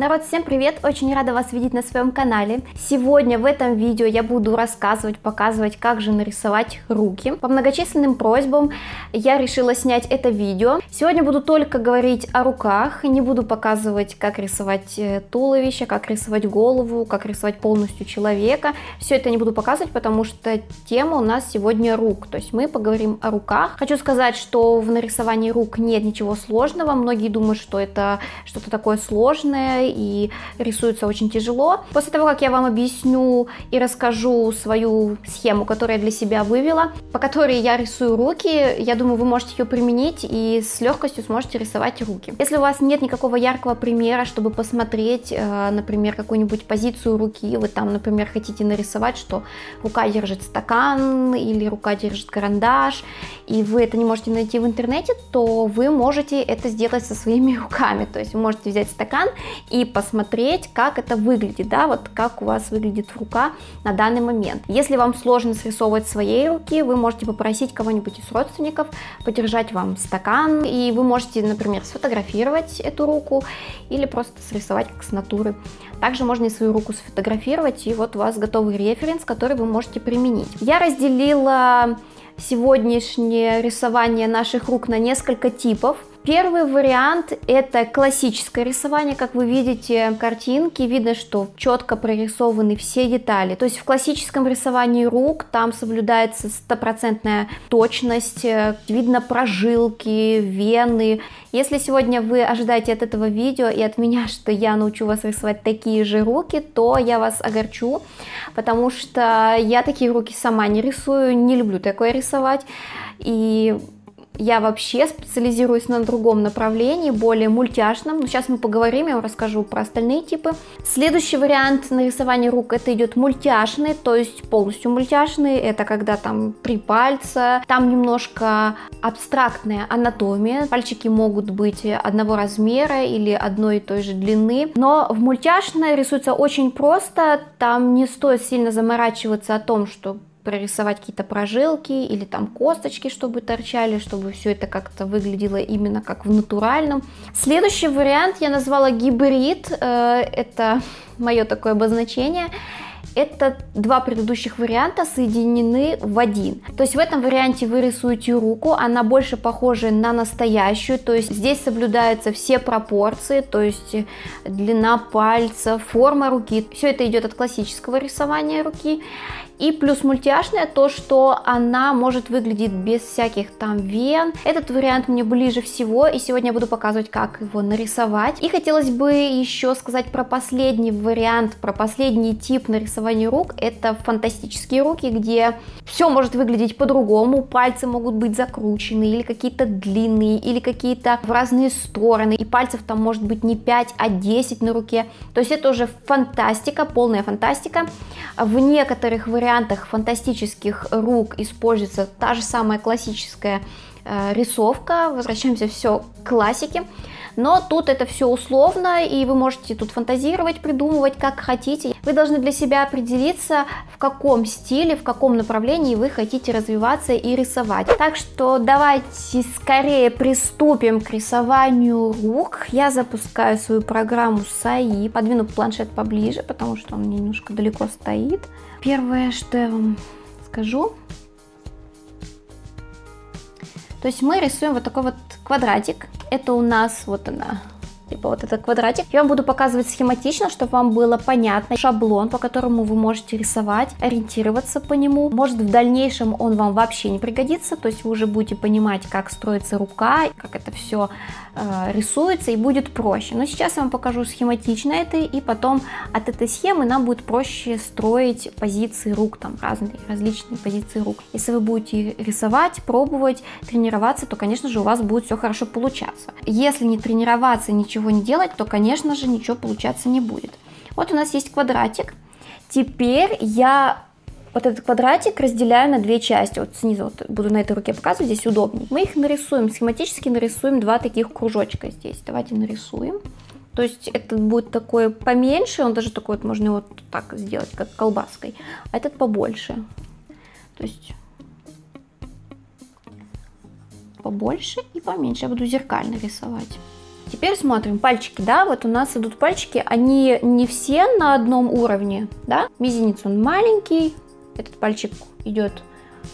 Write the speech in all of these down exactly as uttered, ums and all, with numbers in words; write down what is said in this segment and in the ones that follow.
Народ, всем привет! Очень рада вас видеть на своем канале. Сегодня в этом видео я буду рассказывать, показывать, как же нарисовать руки. По многочисленным просьбам я решила снять это видео. Сегодня буду только говорить о руках, не буду показывать, как рисовать туловище, как рисовать голову, как рисовать полностью человека. Все это не буду показывать, потому что тема у нас сегодня рук, то есть мы поговорим о руках. Хочу сказать, что в нарисовании рук нет ничего сложного. Многие думают, что это что-то такое сложное и рисуется очень тяжело. После того, как я вам объясню и расскажу свою схему, которую я для себя вывела, по которой я рисую руки, я думаю, вы можете ее применить и с легкостью сможете рисовать руки. Если у вас нет никакого яркого примера, чтобы посмотреть, например, какую-нибудь позицию руки, вы там, например, хотите нарисовать, что рука держит стакан или рука держит карандаш, и вы это не можете найти в интернете, то вы можете это сделать со своими руками. То есть вы можете взять стакан и И посмотреть, как это выглядит, да, вот как у вас выглядит рука на данный момент. Если вам сложно срисовывать своей руки, вы можете попросить кого-нибудь из родственников подержать вам стакан, и вы можете, например, сфотографировать эту руку или просто срисовать как с натуры. Также можно и свою руку сфотографировать, и вот у вас готовый референс, который вы можете применить. Я разделила сегодняшнее рисование наших рук на несколько типов. Первый вариант — это классическое рисование. Как вы видите, картинки, видно, что четко прорисованы все детали. То есть в классическом рисовании рук там соблюдается стопроцентная точность, видно прожилки, вены. Если сегодня вы ожидаете от этого видео и от меня, что я научу вас рисовать такие же руки, то я вас огорчу, потому что я такие руки сама не рисую, не люблю такое рисовать, и я вообще специализируюсь на другом направлении, более мультяшном. Но сейчас мы поговорим, я вам расскажу про остальные типы. Следующий вариант нарисования рук — это идет мультяшный, то есть полностью мультяшный. Это когда там три пальца, там немножко абстрактная анатомия. Пальчики могут быть одного размера или одной и той же длины. Но в мультяшной рисуется очень просто. Там не стоит сильно заморачиваться о том, что прорисовать какие-то прожилки или там косточки, чтобы торчали, чтобы все это как-то выглядело именно как в натуральном. Следующий вариант я назвала гибрид, это мое такое обозначение. Это два предыдущих варианта соединены в один. То есть в этом варианте вы рисуете руку, она больше похожа на настоящую, то есть здесь соблюдаются все пропорции, то есть длина пальца, форма руки. Все это идет от классического рисования руки. И плюс мультяшная, то, что она может выглядеть без всяких там вен. Этот вариант мне ближе всего, и сегодня я буду показывать, как его нарисовать. И хотелось бы еще сказать про последний вариант, про последний тип нарисования рук. Это фантастические руки, где все может выглядеть по-другому. Пальцы могут быть закручены, или какие-то длинные, или какие-то в разные стороны. И пальцев там может быть не пять, а десять на руке. То есть это уже фантастика, полная фантастика. В некоторых вариантах фантастических рук используется та же самая классическая э, рисовка, возвращаемся все к классике, но тут это все условно, и вы можете тут фантазировать, придумывать, как хотите. Вы должны для себя определиться, в каком стиле, в каком направлении вы хотите развиваться и рисовать. Так что давайте скорее приступим к рисованию рук. Я запускаю свою программу САИ, подвину планшет поближе, потому что он немножко далеко стоит. Первое, что я вам скажу, то есть мы рисуем вот такой вот квадратик. Это у нас вот она, типа вот этот квадратик. Я вам буду показывать схематично, чтобы вам было понятно. Шаблон, по которому вы можете рисовать, ориентироваться по нему. Может, в дальнейшем он вам вообще не пригодится, то есть вы уже будете понимать, как строится рука, как это все э, рисуется, и будет проще. Но сейчас я вам покажу схематично это, и потом от этой схемы нам будет проще строить позиции рук, там разные, различные позиции рук. Если вы будете рисовать, пробовать, тренироваться, то, конечно же, у вас будет все хорошо получаться. Если не тренироваться, ничего не делать, то, конечно же, ничего получаться не будет. Вот у нас есть квадратик. Теперь я вот этот квадратик разделяю на две части. Вот снизу вот буду на этой руке показывать, здесь удобнее. Мы их нарисуем, схематически нарисуем два таких кружочка здесь. Давайте нарисуем. То есть это будет такой поменьше, он даже такой вот, можно его вот так сделать, как колбаской. А этот побольше. То есть побольше и поменьше. Я буду зеркально рисовать. Теперь смотрим пальчики, да, вот у нас идут пальчики, они не все на одном уровне, да. Мизинец он маленький, этот пальчик идет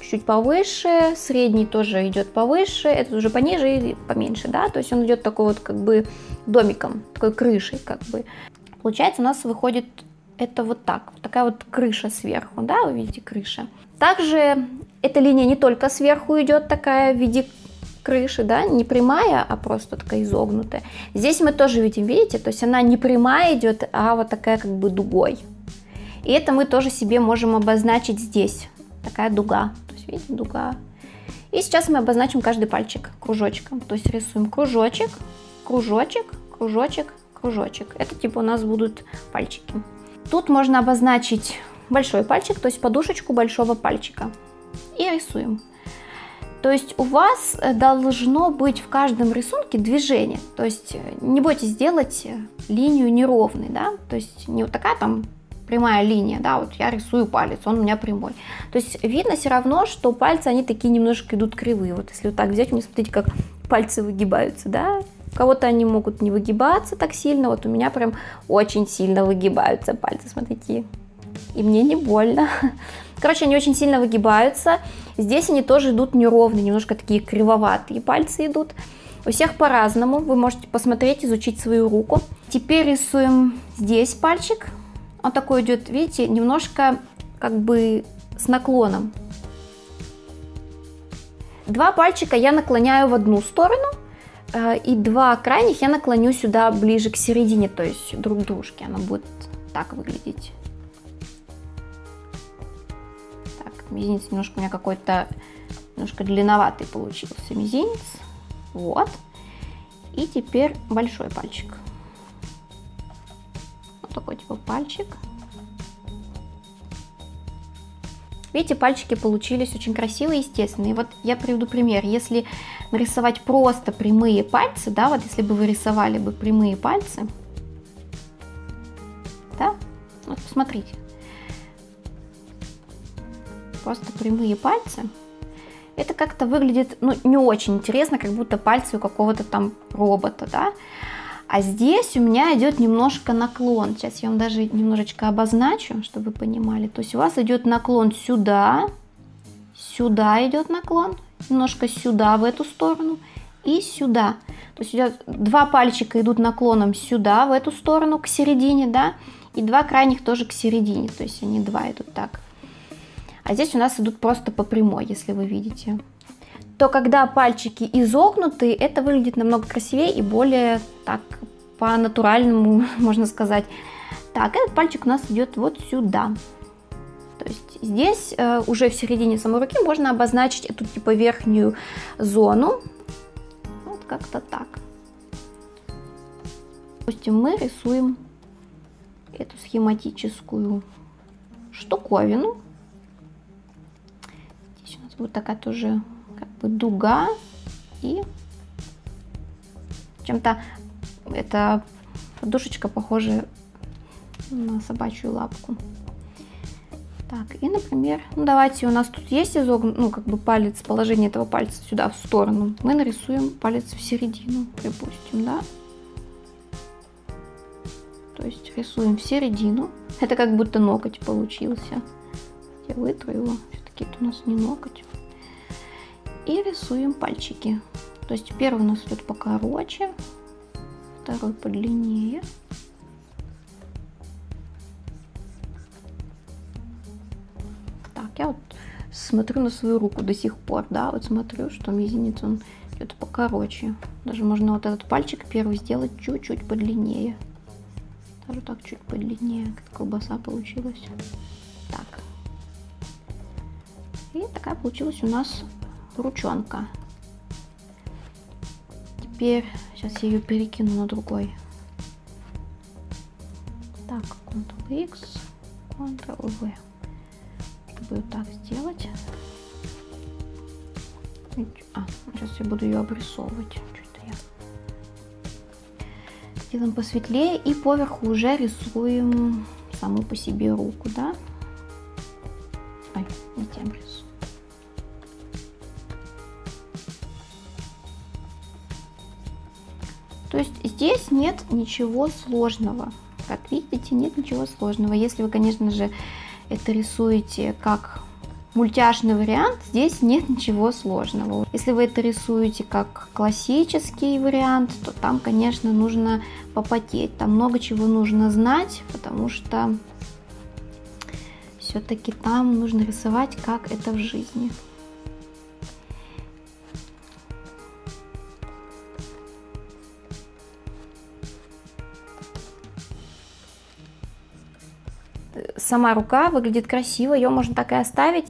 чуть-чуть повыше, средний тоже идет повыше, этот уже пониже и поменьше, да, то есть он идет такой вот как бы домиком, такой крышей как бы. Получается, у нас выходит это вот так, вот такая вот крыша сверху, да, вы видите, крыша. Также эта линия не только сверху идет такая в виде крыши, да, не прямая, а просто такая изогнутая. Здесь мы тоже видим, видите, то есть она не прямая идет, а вот такая как бы дугой. И это мы тоже себе можем обозначить здесь. Такая дуга, то есть видите, дуга. И сейчас мы обозначим каждый пальчик кружочком, то есть рисуем кружочек, кружочек, кружочек, кружочек. Это типа у нас будут пальчики. Тут можно обозначить большой пальчик, то есть подушечку большого пальчика. И рисуем. То есть у вас должно быть в каждом рисунке движение. То есть не бойтесь делать линию неровной, да, то есть не вот такая там прямая линия, да, вот я рисую палец, он у меня прямой. То есть видно все равно, что пальцы, они такие немножко идут кривые. Вот если вот так взять, у меня, смотрите, как пальцы выгибаются, да. У кого-то они могут не выгибаться так сильно, вот у меня прям очень сильно выгибаются пальцы, смотрите. И мне не больно. Короче, они очень сильно выгибаются. Здесь они тоже идут неровные, немножко такие кривоватые пальцы идут. У всех по-разному, вы можете посмотреть, изучить свою руку. Теперь рисуем здесь пальчик. Он такой идет, видите, немножко как бы с наклоном. Два пальчика я наклоняю в одну сторону, и два крайних я наклоню сюда ближе к середине, то есть друг к дружке. Она будет так выглядеть. Так, мизинец немножко у меня какой-то, немножко длинноватый получился мизинец. Вот. И теперь большой пальчик. Такой типа пальчик. Видите, пальчики получились очень красивые, естественные. Вот я приведу пример. Если нарисовать просто прямые пальцы, да, вот если бы вы рисовали бы прямые пальцы, да, вот посмотрите. Просто прямые пальцы. Это как-то выглядит, ну, не очень интересно, как будто пальцы у какого-то там робота, да. А здесь у меня идет немножко наклон. Сейчас я вам даже немножечко обозначу, чтобы вы понимали. То есть у вас идет наклон сюда, сюда идет наклон, немножко сюда в эту сторону и сюда. То есть идет, два пальчика идут наклоном сюда, в эту сторону, к середине, да, и два крайних тоже к середине. То есть они два идут так. А здесь у нас идут просто по прямой, если вы видите. То когда пальчики изогнуты, это выглядит намного красивее и более так по-натуральному, можно сказать. Так, этот пальчик у нас идет вот сюда. То есть здесь э, уже в середине самой руки можно обозначить эту типа верхнюю зону. Вот как-то так. Допустим, мы рисуем эту схематическую штуковину. Здесь у нас будет такая тоже... как бы дуга и чем-то эта подушечка похожа на собачью лапку. Так, и, например, ну давайте, у нас тут есть изогнутый, ну как бы палец, положение этого пальца сюда в сторону. Мы нарисуем палец в середину, припустим, да. То есть рисуем в середину. Это как будто ноготь получился. Я вытру его, все-таки это у нас не ноготь. И рисуем пальчики. То есть первый у нас идет покороче, второй подлиннее. Так, я вот смотрю на свою руку до сих пор, да, вот смотрю, что мизинец он идет покороче. Даже можно вот этот пальчик первый сделать чуть-чуть подлиннее. Даже так чуть подлиннее, как колбаса получилась. Так. И такая получилась у нас ручонка. Теперь сейчас я ее перекину на другой. Так, Ctrl-X, Ctrl-V. Чтобы вот так сделать. А, сейчас я буду ее обрисовывать. Что-то я... Делаем посветлее и поверху уже рисуем саму по себе руку, да? Ой, не тем рисую. То есть здесь нет ничего сложного. Как видите, нет ничего сложного. Если вы, конечно же, это рисуете как мультяшный вариант, здесь нет ничего сложного. Если вы это рисуете как классический вариант, то там, конечно, нужно попотеть. Там много чего нужно знать, потому что все-таки там нужно рисовать, как это в жизни. Сама рука выглядит красиво, ее можно так и оставить.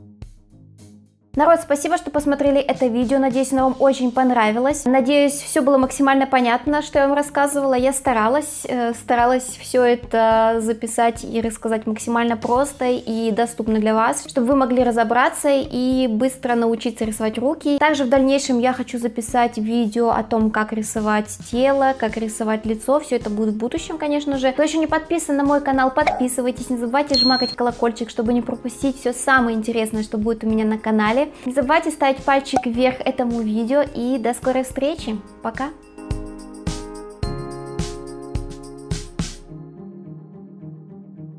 Народ, спасибо, что посмотрели это видео. Надеюсь, оно вам очень понравилось. Надеюсь, все было максимально понятно, что я вам рассказывала. Я старалась, старалась все это записать и рассказать максимально просто и доступно для вас, чтобы вы могли разобраться и быстро научиться рисовать руки. Также в дальнейшем я хочу записать видео о том, как рисовать тело, как рисовать лицо. Все это будет в будущем, конечно же. Кто еще не подписан на мой канал, подписывайтесь. Не забывайте жмакать колокольчик, чтобы не пропустить все самое интересное, что будет у меня на канале. Не забывайте ставить пальчик вверх этому видео, и до скорой встречи. Пока!